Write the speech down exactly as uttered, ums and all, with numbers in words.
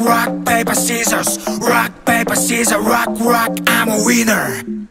rock, rock, paper, scissors. Rock, paper, scissors, rock, rock, I'm a winner.